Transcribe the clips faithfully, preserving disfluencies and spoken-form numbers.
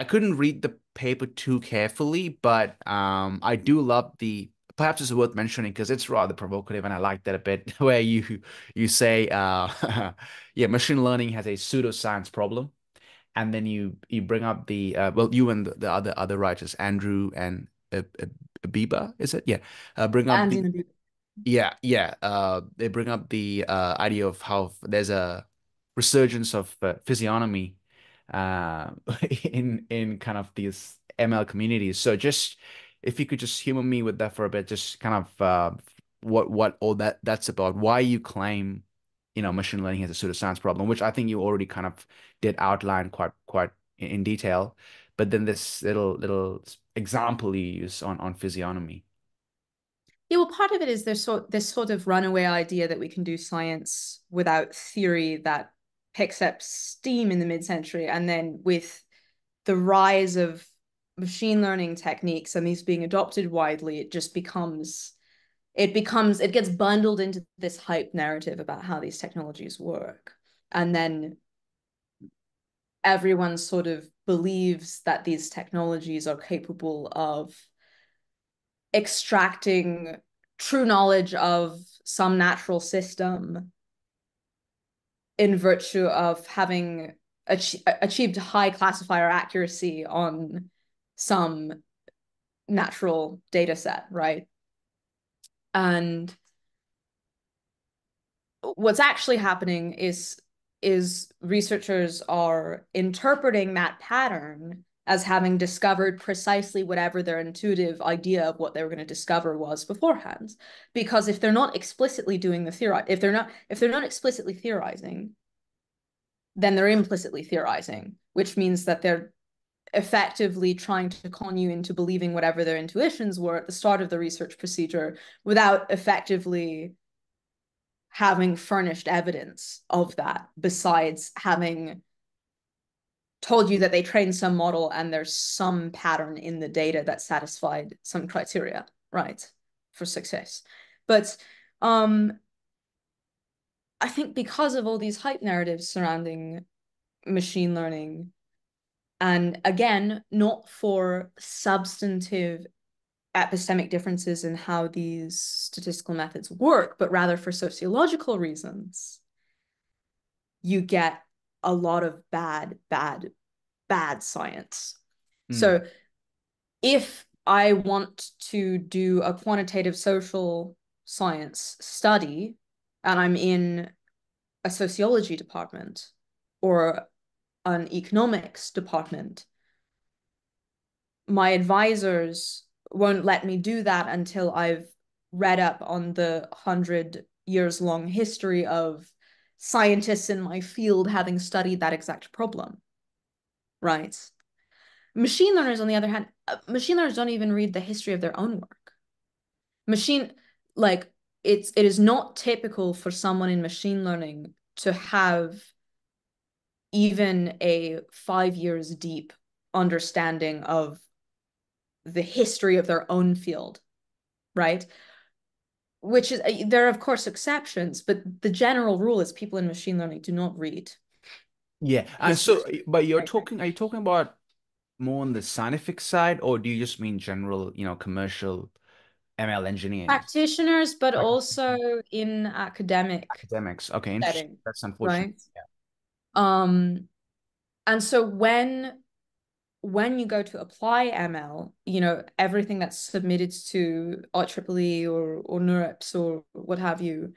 I couldn't read the paper too carefully, but um, I do love the, perhaps it's worth mentioning because it's rather provocative and I like that a bit, where you you say, uh, yeah, machine learning has a pseudoscience problem. And then you you bring up the, uh, well, you and the, the other other writers, Andrew and uh, uh, Bieba, is it? Yeah, uh, bring up Andrew the, yeah, yeah. Uh, they bring up the uh, idea of how there's a resurgence of uh, physiognomy uh, in in kind of these M L communities. So just if you could just humor me with that for a bit, just kind of uh, what what all that that's about, why you claim, you know, machine learning has a pseudoscience problem, which I think you already kind of did outline quite quite in detail. But then this little little example you use on on physiognomy. Yeah, well, part of it is there's so, this sort of runaway idea that we can do science without theory that picks up steam in the mid-century. And then with the rise of machine learning techniques and these being adopted widely, it just becomes, it becomes, it gets bundled into this hype narrative about how these technologies work. And then everyone sort of believes that these technologies are capable of extracting true knowledge of some natural system in virtue of having ach- achieved high classifier accuracy on some natural data set, right? And what's actually happening is, is researchers are interpreting that pattern as having discovered precisely whatever their intuitive idea of what they were going to discover was beforehand. Because if they're not explicitly doing the theory, if they're not, if they're not explicitly theorizing, then they're implicitly theorizing, which means that they're effectively trying to con you into believing whatever their intuitions were at the start of the research procedure without effectively having furnished evidence of that, besides having told you that they trained some model and there's some pattern in the data that satisfied some criteria, right, for success. But um, I think because of all these hype narratives surrounding machine learning, and again, not for substantive epistemic differences in how these statistical methods work, but rather for sociological reasons, you get a lot of bad, bad, bad science. Mm. So if I want to do a quantitative social science study and I'm in a sociology department or an economics department, my advisors won't let me do that until I've read up on the hundred years long history of scientists in my field having studied that exact problem, right? Machine learners, on the other hand, machine learners don't even read the history of their own work. Machine, like, it's, it is not typical for someone in machine learning to have even a five years deep understanding of the history of their own field, right? Which is, there are of course exceptions, but the general rule is people in machine learning do not read. Yeah, and so, but you're talking, are you talking about more on the scientific side, or do you just mean general, you know, commercial M L engineering? Practitioners, but like, also in academic. Academics, okay, interesting. Setting, that's unfortunate. Right? Yeah. Um, and so when, when you go to apply M L, you know, everything that's submitted to I triple E or, or NeurIPS or what have you,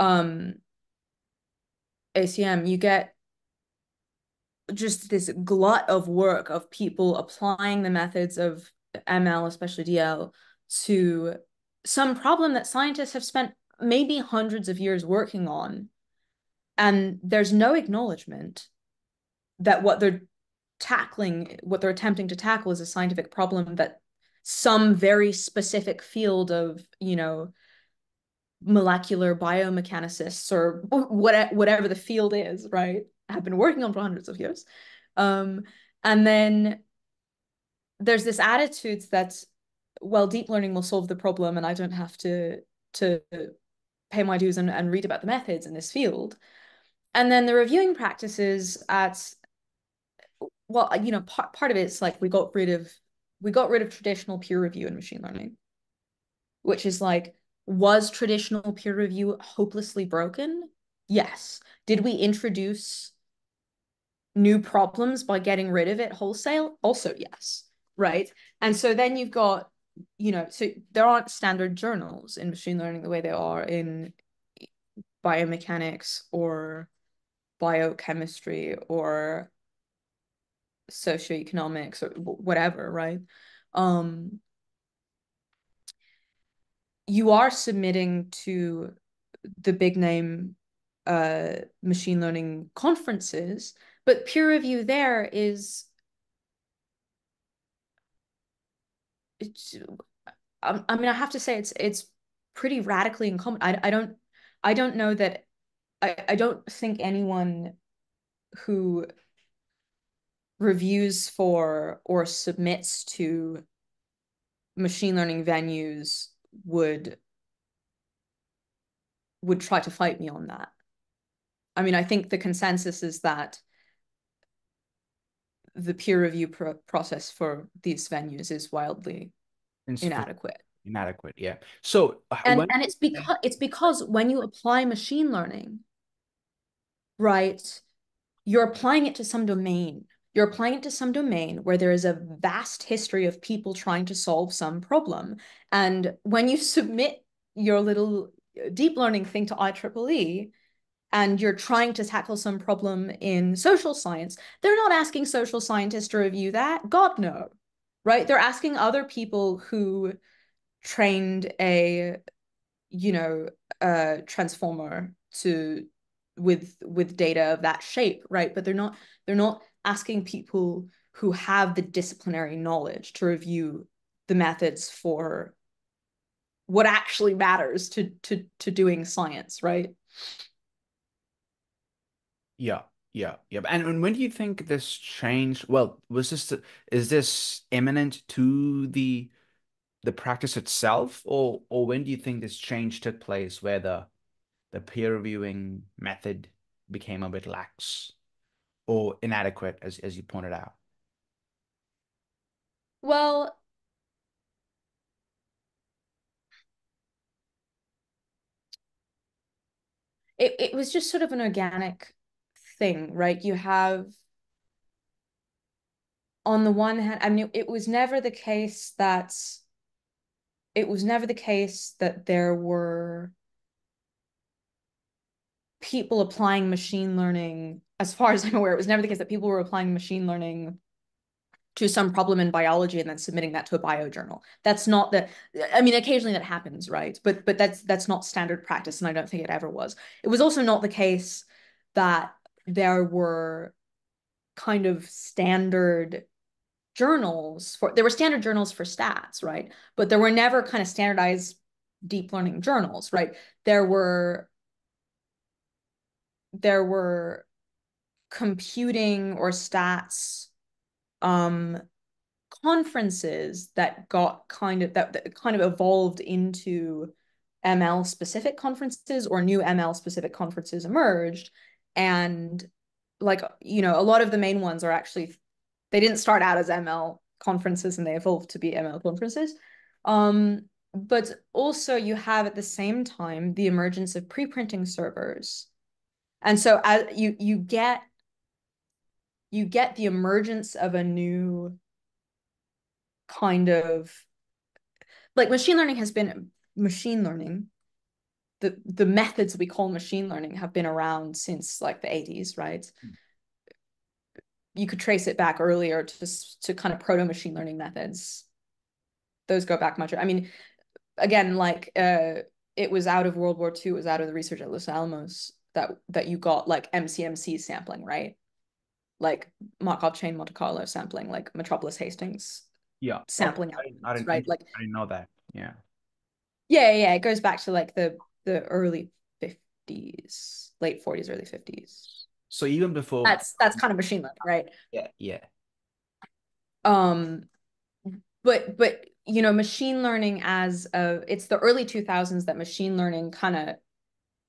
um, A C M, you get just this glut of work of people applying the methods of M L, especially D L, to some problem that scientists have spent maybe hundreds of years working on. And there's no acknowledgement that what they're tackling, what they're attempting to tackle, is a scientific problem that some very specific field of, you know, molecular biomechanicists or what, whatever the field is, right, have been working on for hundreds of years. Um, and then there's this attitude that, well, deep learning will solve the problem and I don't have to, to pay my dues and, and read about the methods in this field. And then the reviewing practices at well, you know, part, part of it is like we got rid of, we got rid of traditional peer review in machine learning, which is like, was traditional peer review hopelessly broken? Yes. Did we introduce new problems by getting rid of it wholesale? Also, yes, right? And so then you've got, you know, so there aren't standard journals in machine learning the way they are in biomechanics or biochemistry or socioeconomics or whatever, right? Um, you are submitting to the big name uh, machine learning conferences, but peer review there is, it's, I, I mean, I have to say it's it's pretty radically uncommon. I, I don't I don't know that, I, I don't think anyone who reviews for or submits to machine learning venues would would try to fight me on that. I mean, I think the consensus is that the peer review pro process for these venues is wildly inadequate. Inadequate, yeah. So and, when... and it's because it's because when you apply machine learning, right, you're applying it to some domain. You're applying it to some domain where there is a vast history of people trying to solve some problem. And when you submit your little deep learning thing to I triple E, and you're trying to tackle some problem in social science, they're not asking social scientists to review that. God, no, right? They're asking other people who trained a, you know, a transformer to with with data of that shape, right? But they're not they're not asking people who have the disciplinary knowledge to review the methods for what actually matters to to to doing science, right? Yeah, yeah, yeah. And, and when do you think this changed? Well, was this the, is this imminent to the the practice itself, or or when do you think this change took place, where the the peer reviewing method became a bit lax or inadequate, as as you pointed out? Well, it it was just sort of an organic thing, right? You have, on the one hand, I mean, it was never the case that it was never the case that there were people applying machine learning, as far as I'm aware, it was never the case that people were applying machine learning to some problem in biology and then submitting that to a bio journal. That's not the, I mean, occasionally that happens, right? But but that's that's not standard practice, and I don't think it ever was. It was also not the case that there were kind of standard journals for, there were standard journals for stats, right? But there were never kind of standardized deep learning journals, right? There were, there were computing or stats um, conferences that got kind of, that, that kind of evolved into M L specific conferences, or new M L specific conferences emerged. And like, you know, a lot of the main ones are actually, they didn't start out as M L conferences and they evolved to be M L conferences. Um, but also you have at the same time the emergence of preprinting servers. And so as you you get you get the emergence of a new kind of, like, machine learning has been machine learning. The, the methods we call machine learning have been around since like the eighties, right? Hmm. You could trace it back earlier to to kind of proto machine learning methods. Those go back much. I mean, again, like uh, it was out of World War Two. It was out of the research at Los Alamos that that you got like M C M C sampling, right? Like Markov chain Monte Carlo sampling, like Metropolis Hastings. Yeah, sampling. I didn't, I didn't, right? I didn't, like I didn't know that. Yeah. Yeah, yeah. It goes back to like the. the early fifties, late forties, early fifties. So even before, that's that's kind of machine learning, right? Yeah, yeah. Um, but but you know, machine learning as a, it's the early two thousands that machine learning kind of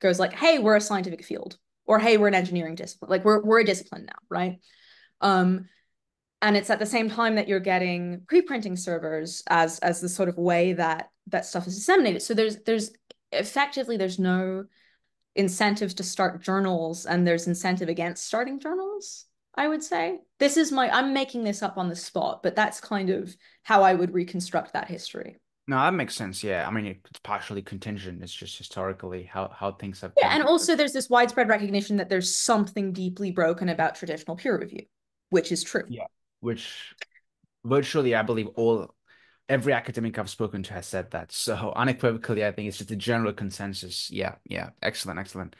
goes like, hey, we're a scientific field, or hey, we're an engineering discipline, like we're we're a discipline now, right? Um, And it's at the same time that you're getting pre-printing servers as as the sort of way that that stuff is disseminated. So there's there's effectively there's no incentive to start journals, and there's incentive against starting journals, I would say. This is my, I'm making this up on the spot, but that's kind of how I would reconstruct that history. No, that makes sense. Yeah. I mean, it's partially contingent. It's just historically how, how things have been. Yeah, and also there's this widespread recognition that there's something deeply broken about traditional peer review, which is true. Yeah. Which virtually, I believe all, every academic I've spoken to has said that. So unequivocally, I think it's just a general consensus. Yeah, yeah. Excellent, excellent.